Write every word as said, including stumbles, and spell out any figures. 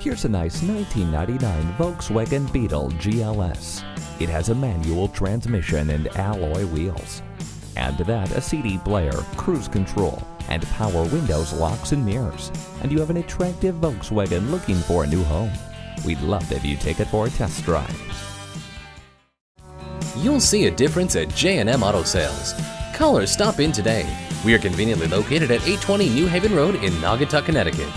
Here's a nice nineteen ninety-nine Volkswagen Beetle G L S. It has a manual transmission and alloy wheels. Add to that a C D player, cruise control, and power windows, locks, and mirrors, and you have an attractive Volkswagen looking for a new home. We'd love if you take it for a test drive. You'll see a difference at J and M Auto Sales. Call or stop in today. We are conveniently located at eight twenty New Haven Road in Naugatuck, Connecticut.